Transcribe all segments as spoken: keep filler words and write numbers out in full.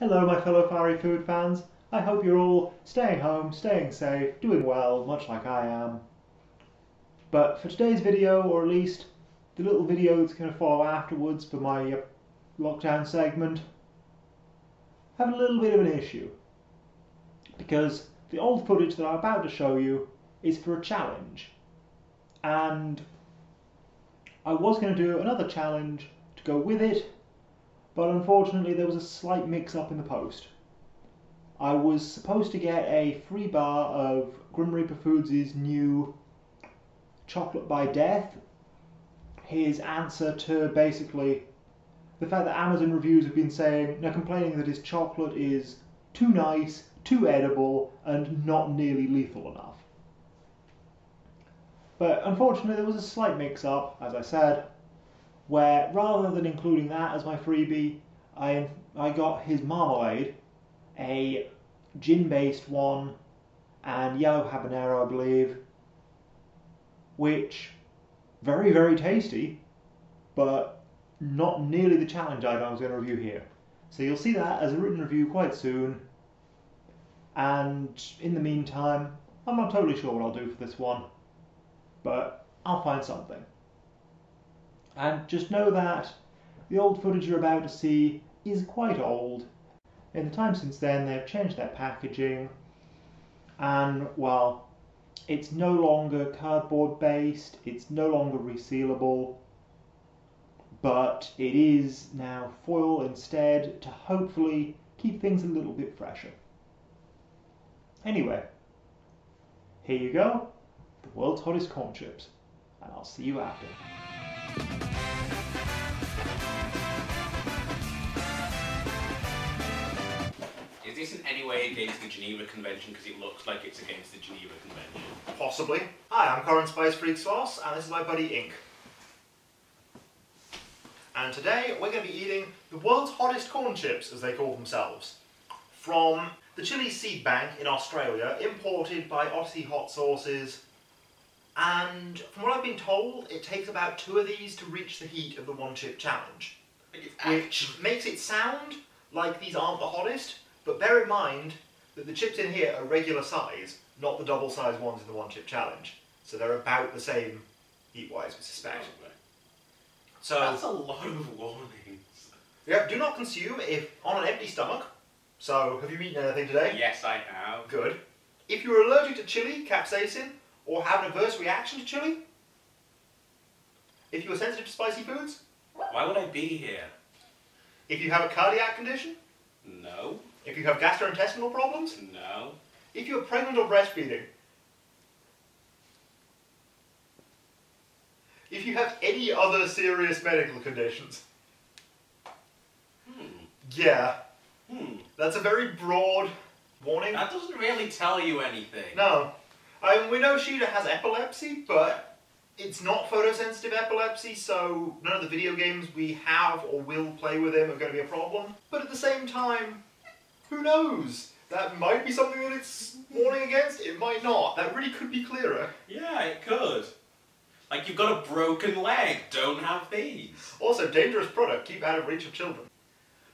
Hello my fellow fiery food fans, I hope you're all staying home, staying safe, doing well, much like I am. But for today's video, or at least the little video that's going to follow afterwards for my uh, lockdown segment, I have a little bit of an issue. Because the old footage that I'm about to show you is for a challenge. And I was going to do another challenge to go with it, but unfortunately there was a slight mix-up in the post. I was supposed to get a free bar of Grim Reaper Foods' new Chocolate by Death, his answer to basically the fact that Amazon reviews have been saying, now complaining that his chocolate is too nice, too edible, and not nearly lethal enough. But unfortunately there was a slight mix-up, as I said, where rather than including that as my freebie, I, I got his marmalade, a gin-based one, and yellow habanero, I believe, which, very, very tasty, but not nearly the challenge item I was going to review here. So you'll see that as a written review quite soon, and in the meantime, I'm not totally sure what I'll do for this one, but I'll find something. And just know that the old footage you're about to see is quite old. In the time since then, they've changed their packaging, and, well, it's no longer cardboard-based, it's no longer resealable, but it is now foil instead to hopefully keep things a little bit fresher. Anyway, here you go, the world's hottest corn chips, and I'll see you after. Is this in any way against the Geneva Convention, because it looks like it's against the Geneva Convention? Possibly. Hi, I'm Corrin Spice Freak Sauce, and this is my buddy Ink. And today we're going to be eating the world's hottest corn chips, as they call themselves, from the Chili Seed Bank in Australia, imported by Aussie Hot Sauces. And from what I've been told, it takes about two of these to reach the heat of the one chip challenge, which makes it sound like these aren't the hottest, but bear in mind that the chips in here are regular size, not the double size ones in the one chip challenge. So they're about the same heat-wise, we suspect. So that's a lot of warnings. Yeah, do not consume if on an empty stomach. So, have you eaten anything today? Yes, I have. Good. If you're allergic to chili, capsaicin, or have an adverse reaction to chili? If you are sensitive to spicy foods? Why would I be here? If you have a cardiac condition? No. If you have gastrointestinal problems? No. If you're pregnant or breastfeeding? If you have any other serious medical conditions? Hmm. Yeah. Hmm. That's a very broad warning. That doesn't really tell you anything. No. I mean, we know Shida has epilepsy, but it's not photosensitive epilepsy, so none of the video games we have or will play with him are going to be a problem. But at the same time, who knows? That might be something that it's warning against, it might not. That really could be clearer. Yeah, it could. Like, you've got a broken leg, don't have these. Also, dangerous product, keep out of reach of children.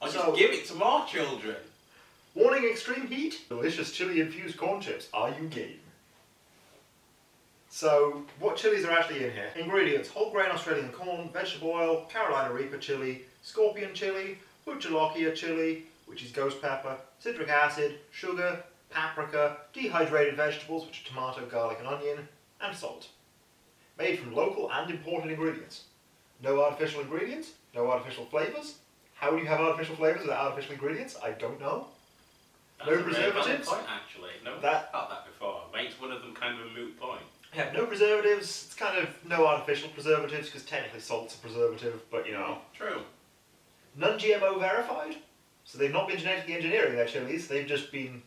I'll so, just give it to more children. Warning extreme heat, delicious chili-infused corn chips, are you game? So, what chilies are actually in here? Ingredients: whole grain Australian corn, vegetable oil, Carolina Reaper chili, scorpion chili, Bhut Jolokia chili, which is ghost pepper, citric acid, sugar, paprika, dehydrated vegetables, which are tomato, garlic and onion, and salt. Made from local and imported ingredients. No artificial ingredients, no artificial flavours. How would you have artificial flavours without artificial ingredients? I don't know. That's no preservatives. Point, actually. No, that, about that before. Makes one of them kind of a moot point. Yeah, no preservatives, it's kind of no artificial preservatives, because technically salt's a preservative, but you know. True. Non-G M O verified, so they've not been genetically engineering their chilies, they've just been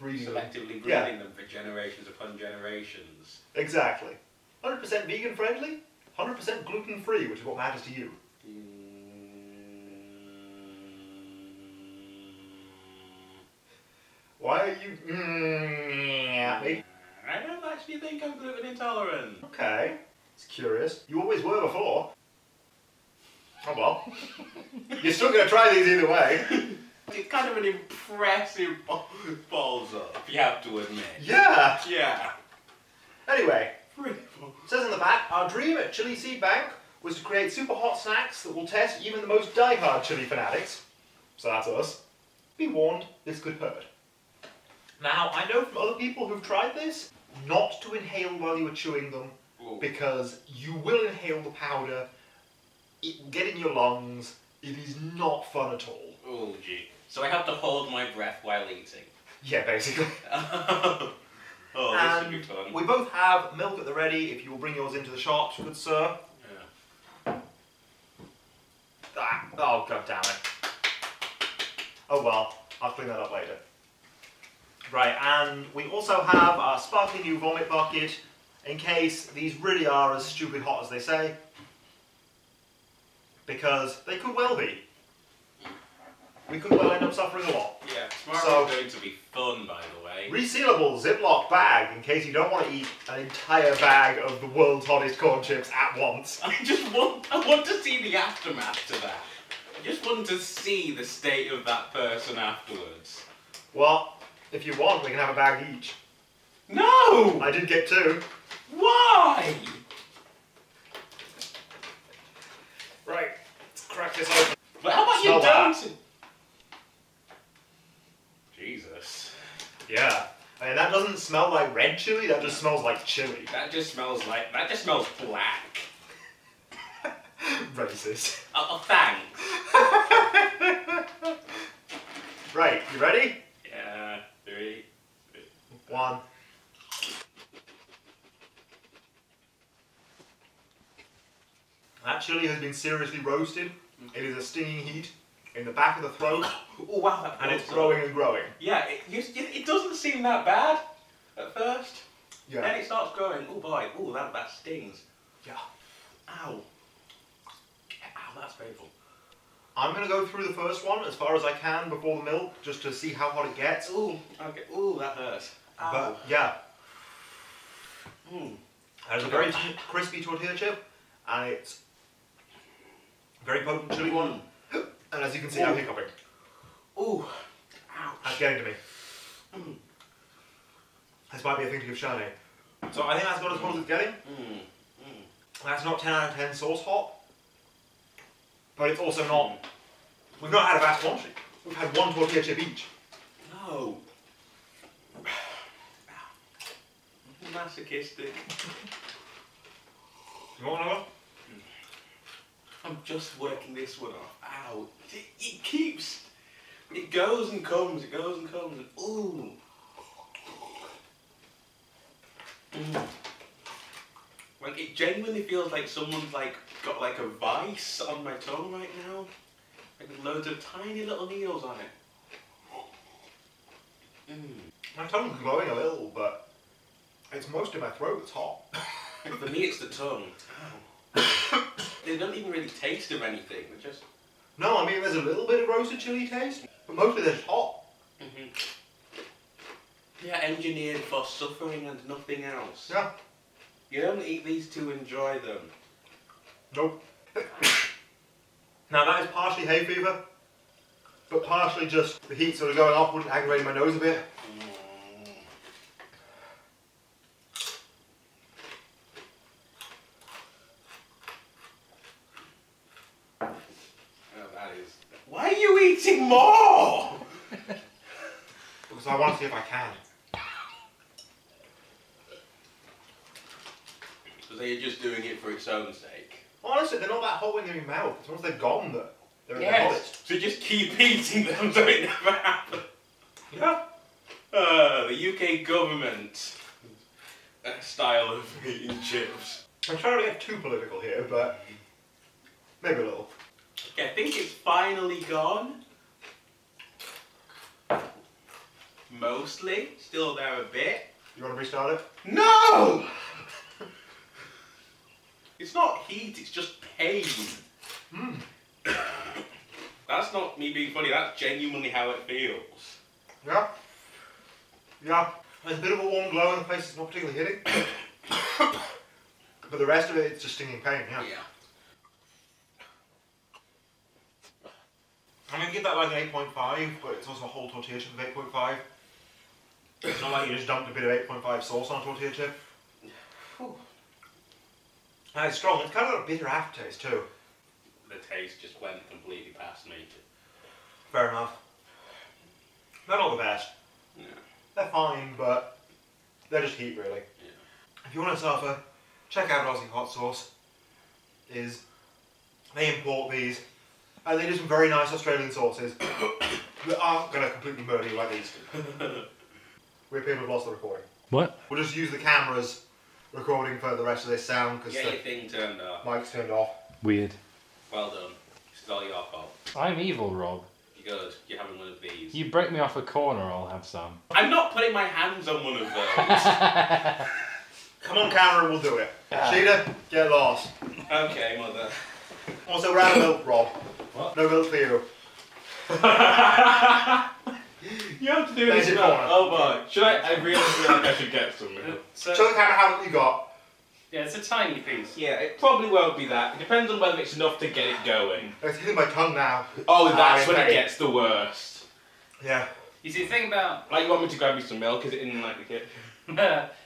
breeding Selectively them. breeding yeah. them for generations upon generations. Exactly. one hundred percent vegan friendly, one hundred percent gluten free, which is what matters to you. Mm. Why are you mm at me? I don't actually think I'm gluten intolerant. Okay. It's curious. You always were before. Oh well. You're still going to try these either way. it's kind of an impressive balls up, you have to admit. Yeah. Yeah. Anyway, it says in the back, our dream at Chili Seed Bank was to create super hot snacks that will test even the most die-hard chili fanatics. So that's us. Be warned, this could hurt. Now, I know from other people who've tried this, not to inhale while you are chewing them, Ooh. because you will inhale the powder, it will get in your lungs, it is not fun at all. Oh gee. So I have to hold my breath while eating? Yeah, basically. Oh, this would be fun. We both have milk at the ready, if you will bring yours into the shop, good sir. Yeah. Ah, oh, god damn it. Oh well, I'll clean that up later. Right, and we also have our sparkling new vomit bucket, in case these really are as stupid hot as they say. Because they could well be. We could well end up suffering a lot. Yeah, tomorrow's going to be fun, by the way. Resealable Ziploc bag, in case you don't want to eat an entire bag of the world's hottest corn chips at once. I just want, I want to see the aftermath to that. I just want to see the state of that person afterwards. Well, if you want, we can have a bag each. No! I did get two. Why? Right, let's crack this open. But how about you don't? Jesus. Yeah. I mean, that doesn't smell like red chili, that just smells like chili. That just smells like, that just smells black. Racist. Oh, thanks. Right, you ready? Yeah, three, three. One. That chili has been seriously roasted. It is a stinging heat in the back of the throat. Oh wow! That and it's growing up. and growing. Yeah, it, it doesn't seem that bad at first. Yeah. Then it starts growing. Oh boy! Oh, that that stings. Yeah. Ow. Ow, that's painful. I'm gonna go through the first one as far as I can before the milk, just to see how hot it gets. Ooh. Okay. Ooh, that hurts. Ow. But yeah. Mm. That is a very crispy tortilla chip, and it's. Very potent chili one, and as you can see, Ooh. I'm hiccuping. Ooh, ouch! That's getting to me. Mm. This might be a thing to give Shani. So I think that's about as hot as it's getting. Mm. Mm. That's not ten out of ten sauce hot, but it's also not. We've not had a vast quantity. We've had one tortilla chip each. No. Masochistic. You want another? I'm just working this one off. Ow. It, it keeps... It goes and comes, it goes and comes. And, ooh. Mm. Like, it genuinely feels like someone's, like, got, like, a vice on my tongue right now. Like, with loads of tiny little needles on it. Mm. My tongue's glowing a little, but it's mostly my throat that's hot. For me, it's the tongue. Ow. They don't even really taste of anything, they're just... No, I mean there's a little bit of roasted chili taste, but mostly they're hot. Mm-hmm. Yeah, engineered for suffering and nothing else. Yeah. You don't eat these to enjoy them. Nope. Now that is partially hay fever, but partially just the heat sort of going off wouldn't aggravate my nose a bit. Mm. Why are you eating more? Because I want to see if I can. So you're just doing it for its own sake? Honestly, they're not that hot when they're in your mouth. It's once they're gone that they're yes. in the hottest. So just keep eating them so it never happens. Yeah. Uh, the U K government style of eating chips. I'm trying to get too political here, but maybe a little. I think it's finally gone. Mostly. Still there a bit. You want to restart it? No! It's not heat, it's just pain. Mm. That's not me being funny, that's genuinely how it feels. Yeah. Yeah. There's a bit of a warm glow in the face that's not particularly hitting. But the rest of it, it's just stinging pain, yeah. Yeah. I'm going to give that like an eight point five, but it's also a whole tortilla chip of eight point five. It's not like you just dumped a bit of eight point five sauce on a tortilla chip. Uh, it's strong. It's kind of got a bitter aftertaste too. The taste just went completely past me. Fair enough. They're not the best. Yeah. They're fine, but they're just heat really. Yeah. If you want to suffer, check out Aussie Hot Sauce. Is they import these, and they do some very nice Australian sauces that aren't going to completely murder you like these do. We're people have lost the recording. What? We'll just use the cameras recording for the rest of this sound because the thing turned off. Mic's turned off. Weird. Well done. This is all your fault. I'm evil, Rob. You're good. You're having one of these. You break me off a corner, I'll have some. I'm not putting my hands on one of those. Come on, camera, we'll do it. Yeah. Shida, get lost. Okay, mother. Also, we're out of milk, Rob. What? No milk for you. You have to do this now. Oh boy. Should I? I really feel like I should get some milk. So, show the camera how much you got. Yeah, it's a tiny piece. Yeah, it probably won't be that. It depends on whether it's enough to get it going. It's hitting my tongue now. Oh, that's uh, when it gets the worst. Yeah. You see, the thing about... Like, you want me to grab you some milk? Is it in like the kit?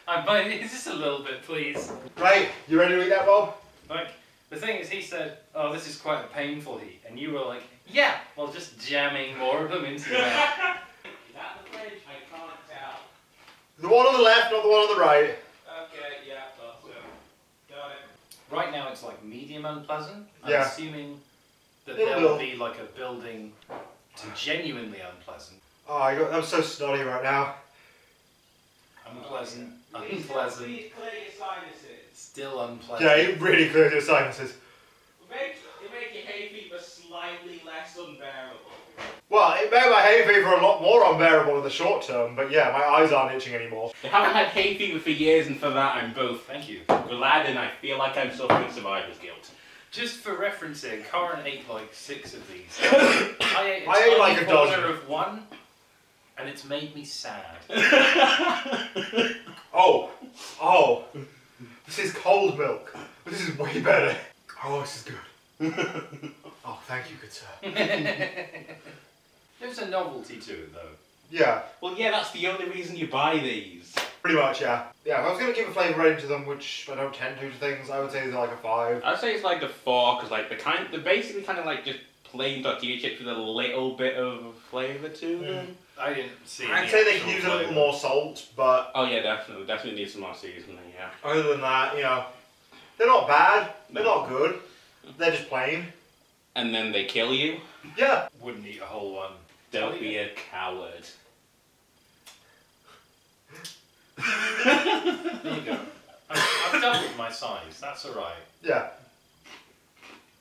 I'm buying it just a little bit, please. Right, you ready to eat that, Bob? Like, the thing is, he said, oh, this is quite a painful heat. And you were like, yeah, well, just jamming more of them into your mouth. Is that the bridge? I can't tell. The one on the left, not the one on the right. Okay, yeah, thought so. Got it. Right now it's like medium unpleasant. I'm yeah. assuming that there will be like a building to genuinely unpleasant. Oh, I got, I'm so snotty right now. Unpleasant, oh, yeah. unpleasant. Please clear your sinuses. Still unpleasant. Yeah, it really clears your sinuses. Make, it make your hay fever slightly less unbearable. Well, it made my hay fever a lot more unbearable in the short term, but yeah, my eyes aren't itching anymore. I haven't had hay fever for years, and for that I'm both, thank you, glad, and I feel like I'm suffering survivor's guilt. Just for reference here, Corrin ate like six of these. I ate, I ate like a dozen of one. And it's made me sad. Oh, oh, this is cold milk. This is way better. Oh, this is good. Oh, thank you, good sir. There's a novelty to it, though. Yeah. Well, yeah, that's the only reason you buy these. Pretty much, yeah. Yeah, if I was going to give a flavour rating to them, which I don't tend to to things, I would say they're like a five. I'd say it's like a four, because like the kind, they're basically kind of like just plain tortilla chips with a little bit of flavour to them. Mm. I didn't see. I'd say they could use flavor. a little more salt, but oh yeah, definitely, definitely need some more seasoning. Yeah. Other than that, you know, they're not bad. They're no. not good. They're just plain. And then they kill you. Yeah. Wouldn't eat a whole one. Don't be a coward. There you go. I've, I've done with my size. That's all right. Yeah.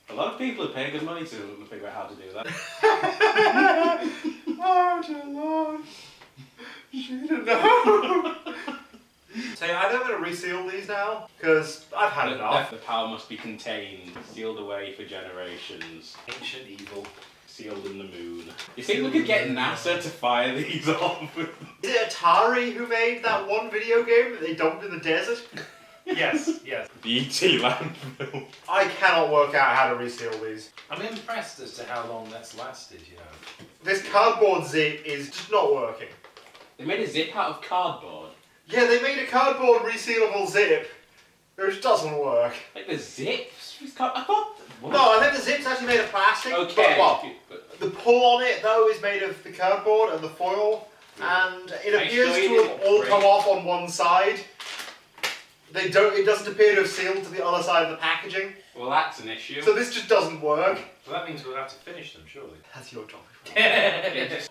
A lot of people are paying good money to figure out how to do that. Oh, dear Lord. Shida, no. So yeah, I think I'm going to reseal these now, because I've had the, enough. The power must be contained, sealed away for generations. Ancient evil. Sealed in the moon. You think we could get NASA to fire these off? Is it Atari who made that one video game that they dumped in the desert? Yes, yes. B T landfill. I cannot work out how to reseal these. I'm impressed as to how long that's lasted, you know. This cardboard zip is just not working. They made a zip out of cardboard? Yeah, they made a cardboard resealable zip. It just doesn't work. Like the zips? I thought... What? No, I think the zip's actually made of plastic. Okay. But, well, but... The pull on it, though, is made of the cardboard and the foil. Yeah. And it I appears to have all come off on one side. They don't. It doesn't appear to have sealed to the other side of the packaging. Well, that's an issue. So this just doesn't work. Well, that means we'll have to finish them, surely. That's your job.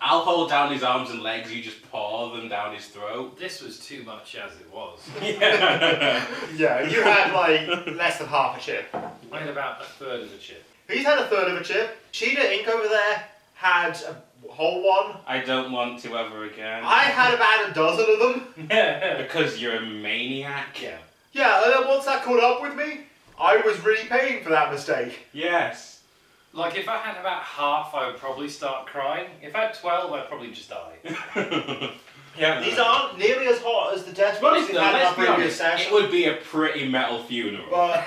I'll hold down his arms and legs. You just paw them down his throat. This was too much as it was. Yeah. Yeah. You had like less than half a chip. I had about a third of a chip. He's had a third of a chip. Shida Inc over there had a whole one. I don't want to ever again. I had about a dozen of them. Yeah. Because you're a maniac. Yeah. Yeah, and then once that caught up with me, I was really paying for that mistake. Yes. Like, if I had about half, I would probably start crying. If I had twelve, I'd probably just die. Yeah. These aren't nearly as hot as the death ones we had in our previous session. It would be a pretty metal funeral. But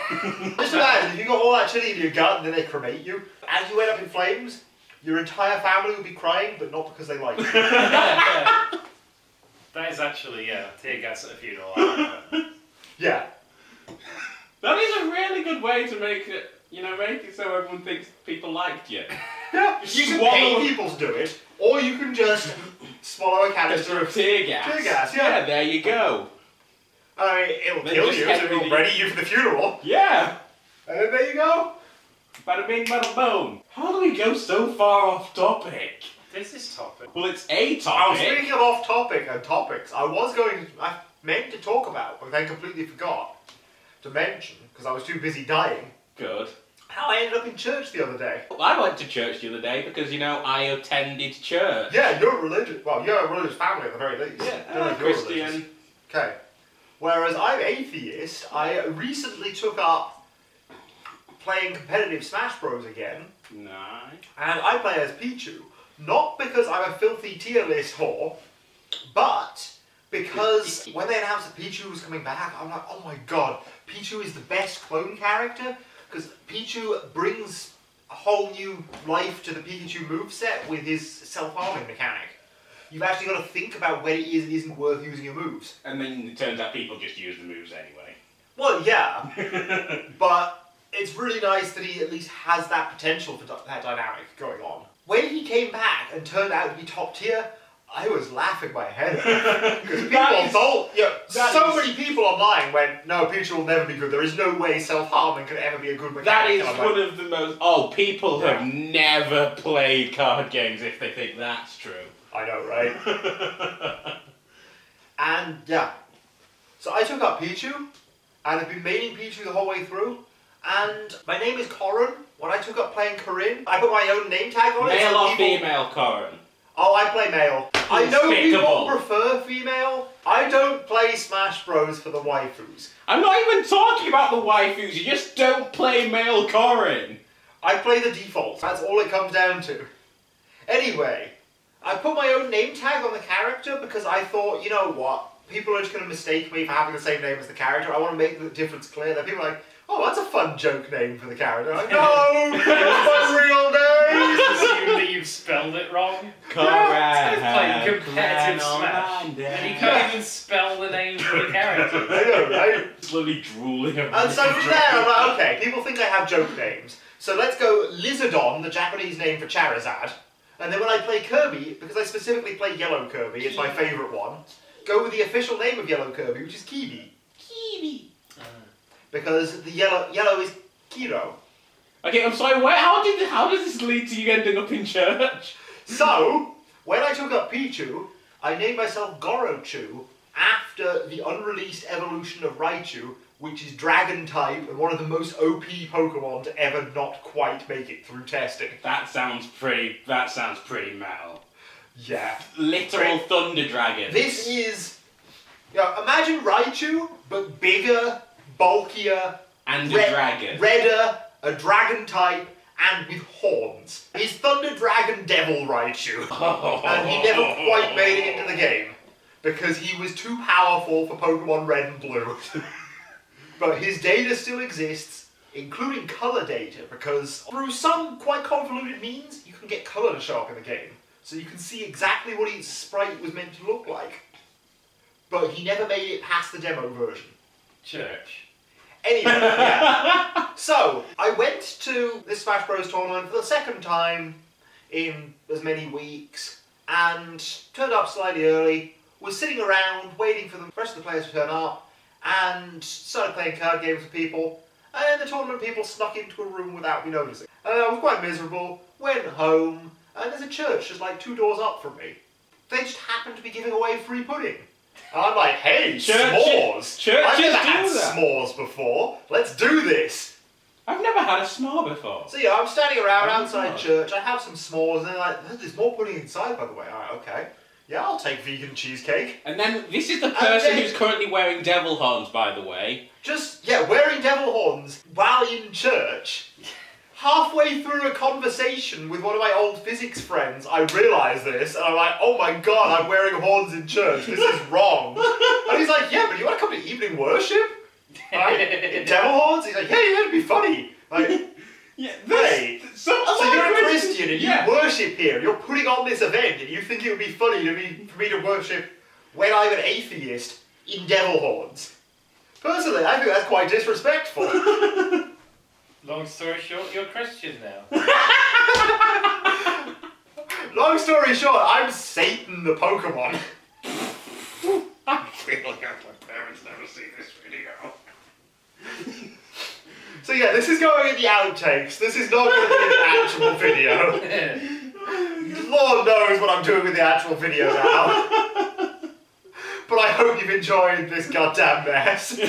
just imagine, if you got all that chili in your gut and then they cremate you, as you end up in flames, Your entire family will be crying, but not because they like you. Yeah, yeah. That is actually, yeah, tear gas at a funeral. Yeah. That is a really good way to make it, you know, make it so everyone thinks people liked you. Yeah, you can pay people to do it, or you can just swallow a canister of tear gas. Tear gas, yeah. Yeah, there you go. I mean, it'll then kill you, so it'll ready you for the funeral. Yeah. And then there you go. Bada bing, bada boom. How do we go so far off topic? This is topic. Well, it's a topic. I was speaking of off topic and topics. I was going to, I meant to talk about, but then completely forgot to mention, because I was too busy dying. Good. How I ended up in church the other day. Well, I went to church the other day because, you know, I attended church. Yeah, you're religious. Well, you're a religious family at the very least. Yeah, I'm uh, Christian. Religious. Okay. Whereas I'm atheist, I recently took up playing competitive Smash Bros again. Nice. And I play as Pichu. Not because I'm a filthy tier list whore, but because when they announced that Pichu was coming back, I'm like, oh my god, Pichu is the best clone character, because Pichu brings a whole new life to the Pikachu moveset with his self-harming mechanic. You've actually got to think about when it is and isn't worth using your moves. And then it turns out people just use the moves anyway. Well, yeah. But it's really nice that he at least has that potential for that dynamic going on. When he came back and turned out to be top tier, I was laughing my head off. Because people thought, you know, so is, many people online went, no, Pichu will never be good. There is no way self-harming can ever be a good mechanic. That is one like, of the most... Oh, people yeah. have never played card games if they think that's true. I know, right? And, yeah. So I took up Pichu, and I've been maining Pichu the whole way through, and my name is Corrin. When I took up playing Corrin, I put my own name tag on it. Male or female Corrin? Oh, I play male. I know people prefer female. I don't play Smash Bros for the waifus. I'm not even talking about the waifus, you just don't play male Corrin. I play the default, that's all it comes down to. Anyway, I put my own name tag on the character because I thought, you know what, people are just going to mistake me for having the same name as the character. I want to make the difference clear. That people are like, oh, that's a fun joke name for the character. I'm like, no, it's my real name. Just assume that you've spelled it wrong. Correct. Yeah, it's like competitive Smash. And you can't even spell the name for the character. I know, right? It's literally drooling. And so from there, I'm like, okay, people think I have joke names. So let's go Lizardon, the Japanese name for Charizard. And then when I play Kirby, because I specifically play Yellow Kirby, it's my favourite one, go with the official name of Yellow Kirby, which is Kiwi. Kiwi. Uh. Because the yellow yellow is Kiro. Okay, I'm sorry, where, how, did, how does this lead to you ending up in church? So, when I took up Pichu, I named myself Gorochu after the unreleased evolution of Raichu, which is dragon type and one of the most O P Pokemon to ever not quite make it through testing. That sounds pretty, that sounds pretty metal. Yeah. Literal pretty. Thunder Dragon. This is, you know, imagine Raichu, but bigger, bulkier, and a red, dragon. redder, a dragon type, and with horns. He's Thunder Dragon Devil Raichu. Oh. And he never quite made it into the game because he was too powerful for Pokemon Red and Blue. But his data still exists, including colour data, because through some quite convoluted means, you can get colour to show up in the game. So you can see exactly what his sprite was meant to look like. But he never made it past the demo version. Church. Anyway, yeah. So, I went to this Smash Bros tournament for the second time in as many weeks, and turned up slightly early, was sitting around waiting for the rest of the players to turn up, and started playing card games with people, and the tournament people snuck into a room without me noticing. And I was quite miserable, went home, and there's a church just like two doors up from me. They just happened to be giving away free pudding. And I'm like, hey, Church s'mores! Churches I've never had that. s'mores before, let's do this! I've never had a s'more before. So yeah, I'm standing around I'm outside not. church, I have some s'mores, and they're like, there's more pudding inside, by the way. Alright, okay. Yeah, I'll take vegan cheesecake. And then, this is the person then, who's currently wearing devil horns, by the way. Just, yeah, wearing devil horns while in church. Halfway through a conversation with one of my old physics friends, I realised this, and I'm like, oh my god, I'm wearing horns in church, this is wrong. And he's like, yeah, but you want to come to evening worship? Like, devil horns? He's like, yeah, yeah, it'd be funny. Like, Yeah, hey, so, so you're a Christian and you yeah. worship here. You're putting on this event and you think it would be funny to me, for me to worship when I'm an atheist in devil horns. Personally, I think that's quite disrespectful. Long story short, you're Christian now. Long story short, I'm Satan the Pokemon. I feel like my parents never see this video. So yeah, this is going in the outtakes. This is not going to be an actual video. Yeah. Lord knows what I'm doing with the actual video now. But I hope you've enjoyed this goddamn mess.